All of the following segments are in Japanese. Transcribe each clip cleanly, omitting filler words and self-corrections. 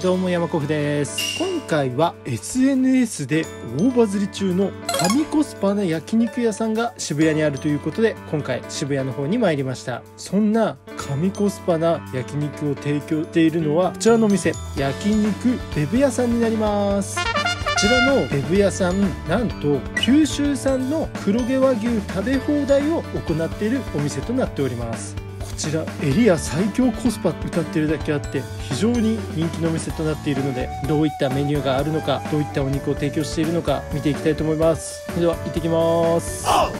どうも山コフです。今回は SNS で大バズり中の神コスパな焼肉屋さんが渋谷にあるということで、今回渋谷の方に参りました。そんな神コスパな焼肉を提供しているのはこちらのお店、焼肉BeBu-Yaさんになります。こちらのBeBu-Yaさん、なんと九州産の黒毛和牛食べ放題を行っているお店となっております。こちらエリア最強コスパって歌ってるだけあって非常に人気のお店となっているので、どういったメニューがあるのか、どういったお肉を提供しているのか見ていきたいと思います。それでは行ってきます。は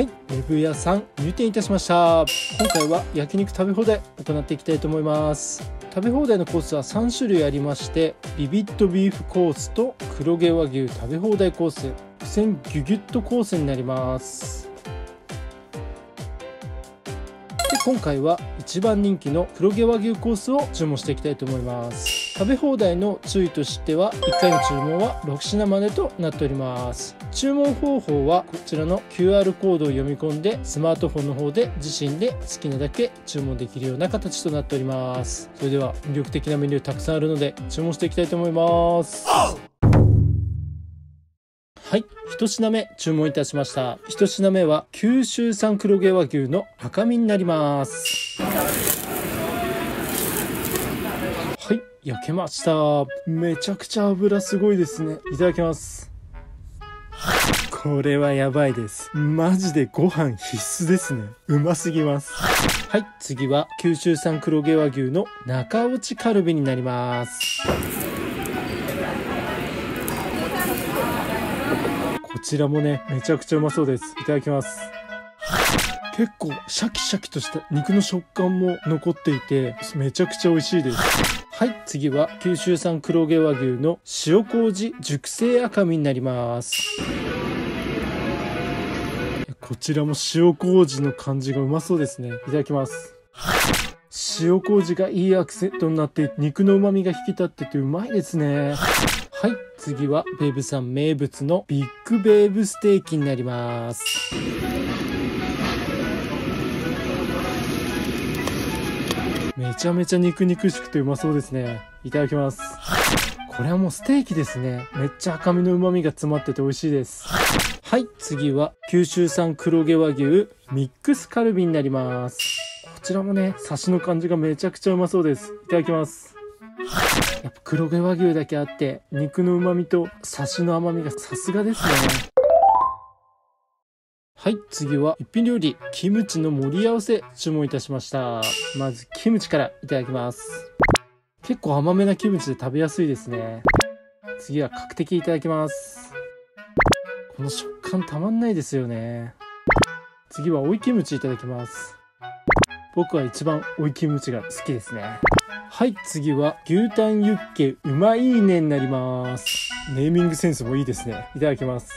い、BeBu-Yaさん入店いたしました。今回は焼肉食べ放題行っていきたいと思います。食べ放題のコースは3種類ありまして、ビビッドビーフコースと黒毛和牛食べ放題コース、苦戦ギュギュッとコースになります。今回は一番人気の黒毛和牛コースを注文していきたいと思います。食べ放題の注意としては1回の注文は6品までとなっております。注文方法はこちらの QR コードを読み込んでスマートフォンの方で自身で好きなだけ注文できるような形となっております。それでは魅力的なメニューたくさんあるので注文していきたいと思います。はい、1品目注文いたしました。1品目は九州産黒毛和牛の赤身になります。はい、焼けました。めちゃくちゃ脂すごいですね。いただきます。これはやばいです。マジでご飯必須ですね。うますぎます。はい、次は九州産黒毛和牛の中落ちカルビになります。こちらもね、めちゃくちゃうまそうです。いただきます。結構シャキシャキとした肉の食感も残っていてめちゃくちゃ美味しいです。はい、次は九州産黒毛和牛の塩麹熟成赤身になります。こちらも塩麹の感じがうまそうですね。いただきます。塩麹がいいアクセントになって肉の旨味が引き立っててうまいですね。はい、次はBeBuさん名物のビッグベーブステーキになります。めちゃめちゃ肉肉しくてうまそうですね。いただきます。これはもうステーキですね。めっちゃ赤身の旨味が詰まってて美味しいです。はい、次は九州産黒毛和牛ミックスカルビになります。こちらもね、サシの感じがめちゃくちゃうまそうです。いただきます。やっぱ黒毛和牛だけあって肉のうまみとサシの甘みがさすがですね。はい、次は一品料理キムチの盛り合わせ注文いたしました。まずキムチからいただきます。結構甘めなキムチで食べやすいですね。次は角的いただきます。この食感たまんないですよね。次は追いキムチいただきます。僕は一番追いキムチが好きですね。はい、次は牛タンユッケうまいーねになります。ネーミングセンスもいいですね。いただきます。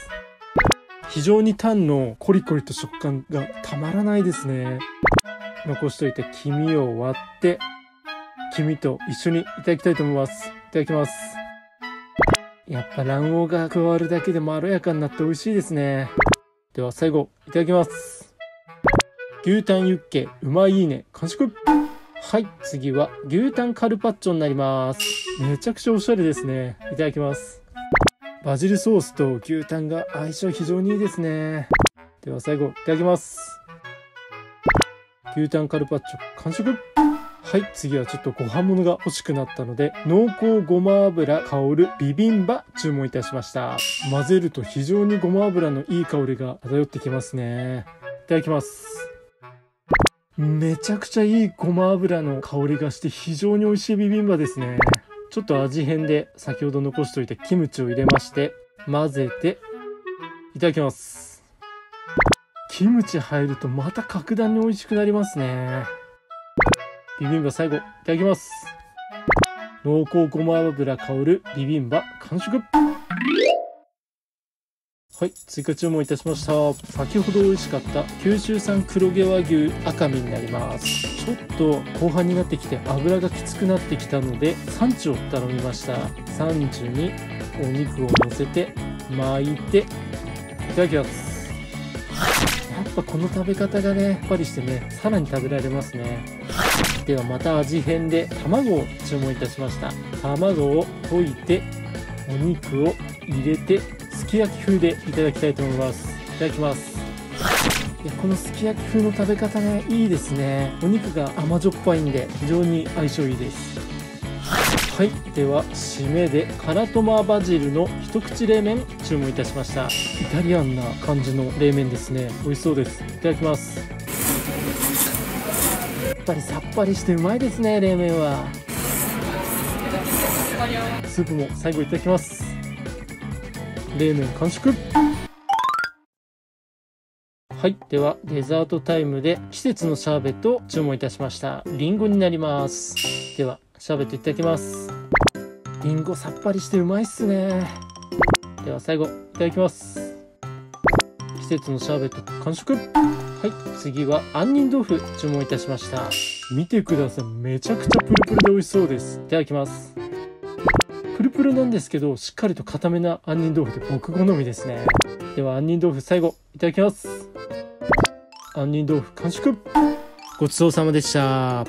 非常にタンのコリコリと食感がたまらないですね。残しといた黄身を割って黄身と一緒にいただきたいと思います。いただきます。やっぱ卵黄が加わるだけでまろやかになって美味しいですね。では最後いただきます。牛タンユッケうまいーね完食。はい、次は牛タンカルパッチョになります。めちゃくちゃおしゃれですね。いただきます。バジルソースと牛タンが相性非常にいいですね。では最後いただきます。牛タンカルパッチョ完食。はい、次はちょっとご飯物が欲しくなったので、濃厚ごま油香るビビンバ注文いたしました。混ぜると非常にごま油のいい香りが漂ってきますね。いただきます。めちゃくちゃいいごま油の香りがして非常に美味しいビビンバですね。ちょっと味変で先ほど残しておいたキムチを入れまして混ぜていただきます。キムチ入るとまた格段に美味しくなりますね。ビビンバ最後いただきます。濃厚ごま油香るビビンバ完食。はい、追加注文いたしました。先ほど美味しかった九州産黒毛和牛赤身になります。ちょっと後半になってきて脂がきつくなってきたのでサンチュを頼みました。サンチュにお肉を乗せて巻いていただきます。やっぱこの食べ方がねさっぱりしてね、さらに食べられますね。ではまた味変で卵を注文いたしました。卵を溶いてお肉を入れてすき焼き風でいただきたいと思います。いただきます。いや、このすき焼き風の食べ方ね、いいですね。お肉が甘じょっぱいんで非常に相性いいです。はい、では締めで辛トマバジルの一口冷麺注文いたしました。イタリアンな感じの冷麺ですね。美味しそうです。いただきます。やっぱりさっぱりしてうまいですね、冷麺は。スープも最後いただきます。冷麺完食。はい、ではデザートタイムで季節のシャーベットを注文いたしました。リンゴになります。ではシャーベットいただきます。りんごさっぱりしてうまいっすね。では最後いただきます。季節のシャーベット完食。はい、次は杏仁豆腐注文いたしました。見てください、めちゃくちゃプルプルで美味しそうです。いただきます。プルプルなんですけどしっかりと固めな杏仁豆腐で僕好みですね。では杏仁豆腐最後いただきます。杏仁豆腐完食。ごちそうさまでした。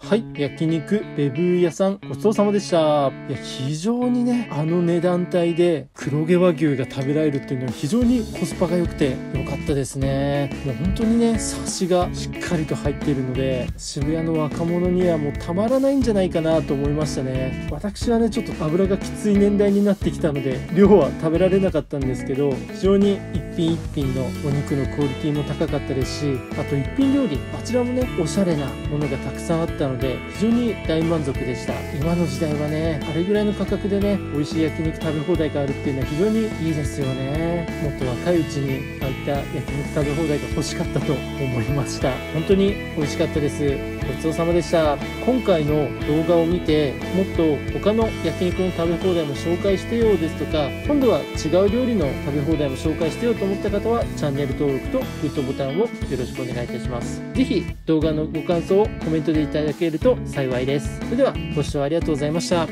はい、焼肉BeBu-Yaさん、ごちそうさまでした。いや、非常にね、あの値段帯で黒毛和牛が食べられるっていうのは非常にコスパが良くて良かったですね。もう本当にね、サシがしっかりと入っているので、渋谷の若者にはもうたまらないんじゃないかなと思いましたね。私はね、ちょっと脂がきつい年代になってきたので量は食べられなかったんですけど、非常に一品一品のお肉のクオリティも高かったですし、あと一品料理、あちらもね、おしゃれなものがたくさんあったので非常に大満足でした。今の時代はね、あれぐらいの価格でね、美味しい焼肉食べ放題があるっていうのは非常にいいですよね。もっと若いうちにああいった焼肉食べ放題が欲しかったと思いました。本当に美味しかったです。ごちそうさまでした。今回の動画を見て、もっと他の焼肉の食べ放題も紹介してよですとか、今度は違う料理の食べ放題も紹介してよと思った方は、チャンネル登録とグッドボタンをよろしくお願いいたします。是非動画のご感想をコメントでいただけると幸いです。それではご視聴ありがとうございました。